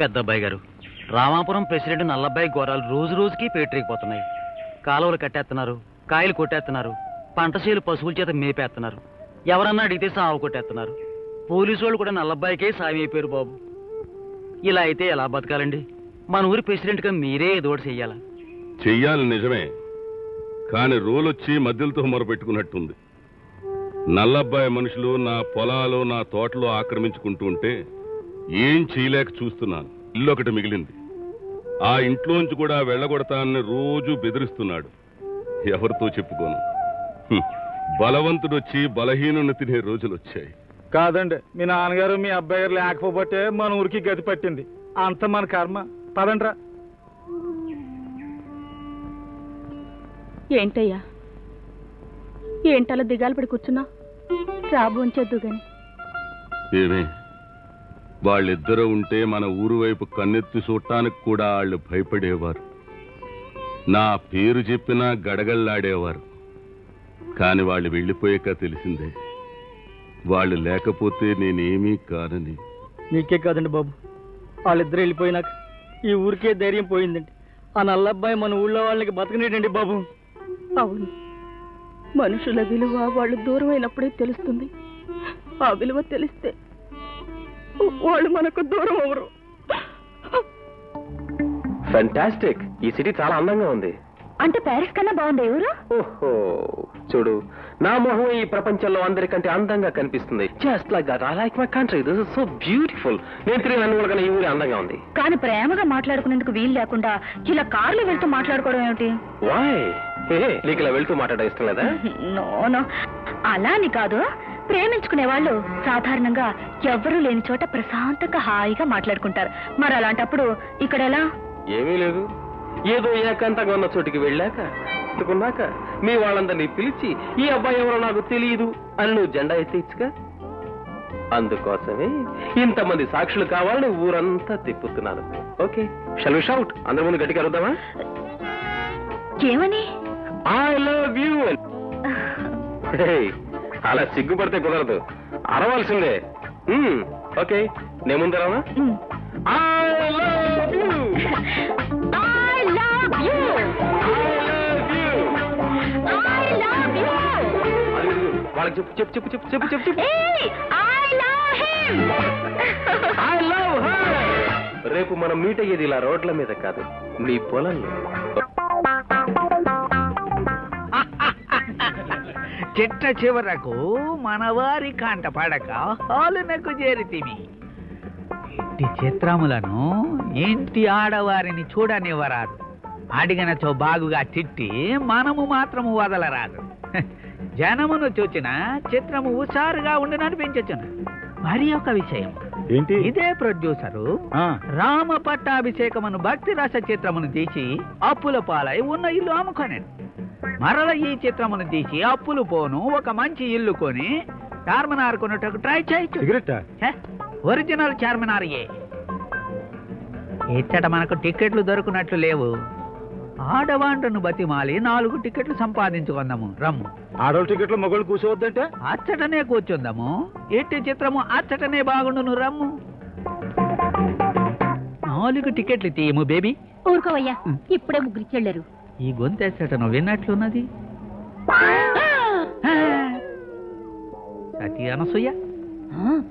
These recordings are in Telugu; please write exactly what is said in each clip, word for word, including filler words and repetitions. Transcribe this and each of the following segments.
పెద్ద అబ్బాయి గారు, రామాపురం ప్రెసిడెంట్ నల్లబ్బాయి గోరాలు రోజు రోజుకి పేటరేకిపోతున్నాయి. కాలువలు కట్టేస్తున్నారు, కాయలు కొట్టేస్తున్నారు, పంటశీలు పశువుల చేత మేపేస్తున్నారు, ఎవరన్నా అడిగితే సాగు కొట్టేస్తున్నారు. పోలీసు వాళ్ళు కూడా నల్లబ్బాయికే సాయం అయిపోయారు బాబు. ఇలా అయితే ఎలా బతకాలండి? మన ఊరి ప్రెసిడెంట్గా మీరే ఏదో ఒకటి చెయ్యాలా? చెయ్యాలి నిజమే, కానీ రోలొచ్చి మధ్యలతో మొరపెట్టుకున్నట్టుంది. నల్లబ్బాయి మనుషులు నా పొలాలు నా తోటలో ఆక్రమించుకుంటూ ఉంటే ఏం చేయలేక చూస్తున్నాను. ఇల్లు ఒకటి మిగిలింది, ఆ ఇంట్లోంచి కూడా వెళ్ళగొడతానని రోజు బెదిరిస్తున్నాడు. ఎవరితో చెప్పుకోను. బలవంతుడు వచ్చి బలహీనుని తినే రోజులు వచ్చాయి. కాదండి, మీ నాన్నగారు మీ అబ్బాయి గారు లేకపోతే మన ఊరికి గతి పట్టింది. అంత మన కర్మ. పదండ్రా. ఏంటయ్యా ఏంటలా దిగాలు పడి కూర్చున్నా? రాబోంచేద్దు గాని. ఏమే, వాళ్ళిద్దరూ ఉంటే మన ఊరు వైపు కన్నెత్తి చూడటానికి కూడా వాళ్ళు భయపడేవారు. నా పేరు చెప్పినా గడగల్లాడేవారు. కాని వాళ్ళు వెళ్ళిపోయాక తెలిసిందే, వాళ్ళు లేకపోతే నేనేమీ కానని. నీకే కాదండి బాబు, వాళ్ళిద్దరూ వెళ్ళిపోయినాక ఈ ఊరికే ధైర్యం పోయిందండి. ఆ నల్లబ్బాయి మన ఊళ్ళో వాళ్ళకి బతకనేటండి బాబు. అవును, మనుషుల విలువ వాళ్ళు దూరమైనప్పుడే తెలుస్తుంది. ఆ విలువ తెలిస్తే వాళ్ళు మనకు దూరం అవరు. ఫెంటాస్టిక్! ఈ సిటీ చాలా అందంగా ఉంది. అంటే ప్యారిస్ కన్నా బాగుంది ఎవరు? ఓహో, చూడు నా మొహం ఈ ప్రపంచంలో అందరికంటే అందంగా కనిపిస్తుంది. Just like that. I like my country. This is so beautiful. నేను తిరిగి ఈ ఊరు అందంగా ఉంది. కానీ ప్రేమగా మాట్లాడుకునేందుకు వీలు లేకుండా ఇలా కార్లో వెళ్తూ మాట్లాడుకోవడం ఏమిటి? వాయ్, నీకు ఇలా వెళ్తూ మాట్లాడడం ఇష్టం లేదా? నో నో, అలా అని కాదు. ప్రేమించుకునే వాళ్ళు సాధారణంగా ఎవ్వరూ లేని చోట ప్రశాంతంగా హాయిగా మాట్లాడుకుంటారు. మరి అలాంటప్పుడు ఇక్కడ ఎలా? ఏమీ లేదు, ఏదో ఏకాంతంగా ఉన్న చోటికి వెళ్ళాక ఎత్తుకున్నాక మీ వాళ్ళందరినీ పిలిచి ఈ అబ్బాయి ఎవరో నాకు తెలియదు అని నువ్వు జెండా ఎత్తిచ్చుగా. అందుకోసమే ఇంతమంది సాక్షులు కావాలని ఊరంతా తిప్పుతున్నాను. Okay, shall we shout? అందరి ముందు గట్టిగా అరుద్దామా? ఏమని? I love you. అలా సిగ్గుపడితే కుదరదు, అరవాల్సిందే. ఓకే, నేను ముందరావా? I love you, I love you, I love you, I love you. వాళ్ళకి చెప్పు చెప్పు చెప్పు చెప్పు చెప్పు చెప్పు చెప్పు. I love him, I love her. రేపు మనం మీట్ అయ్యేది ఇలా రోడ్ల మీద కాదు, మీ పొలంలో. చెట్ట చివరకు మనవారి కాంట పడక హాలునకు చేరితిమి. ఇంటి చిత్రములను ఇంటి ఆడవారిని చూడనివ్వరాదు. అడిగినచో బాగుగా తిట్టి మనము మాత్రము వదలరాదు. జనమును చూచిన చిత్రము హుషారుగా ఉండనని పెంచొచ్చును. మరి ఒక విషయం, ఇదే ప్రొడ్యూసరు రామ పట్టాభిషేకమును భక్తి రస చిత్రమును తీసి అప్పుల పాలై ఉన్న ఇల్లు అమ్ముకొనేది. మరల ఈ చిత్రమును తీసి అప్పులు పోను ఒక మంచి ఇల్లు కొని చార్మినార్ కొనుటకు ట్రై చేయొచ్చు. ఒరిజినల్ చార్మినార్ ఏ ఇచ్చట మనకు టికెట్లు దొరుకున్నట్లు లేవు. ఆడవాంటను బతిమాలి నాలుగు టికెట్లు సంపాదించుకుందాము. రమ్ము. ఆడవాళ్ళ టికెట్లు మొగోళ్ళు కూర్చోవద్దంటే అచ్చటనే కూర్చుందాము. ఎట్టి చిత్రము అచ్చటనే బాగుండును. రమ్ము. నాలుగు టికెట్లు తీయము బేబీ. ఊరుకోవయ్యా, ఇప్పుడే ముగ్గురిచ్చెళ్ళారు. ఈ గొంతేసేట నువ్వు విన్నట్లున్నది. సతీ అనసూయ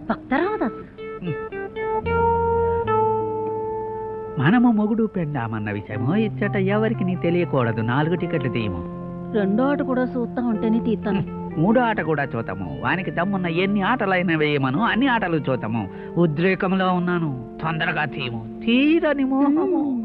భక్తరామదాసు. మనము మొగుడు పెండామన్న విషయము ఇచ్చట ఎవరికి నీ తెలియకూడదు. నాలుగు టికెట్లు తీయము. రెండో ఆట కూడా చూస్తా ఉంటేనే తీస్తాను. మూడో ఆట కూడా చూతాము. వానికి దమ్మున్న ఎన్ని ఆటలైనా వేయమను, అన్ని ఆటలు చూతాము. ఉద్రేకంలో ఉన్నాను, తొందరగా తీయము. తీరని మోహము.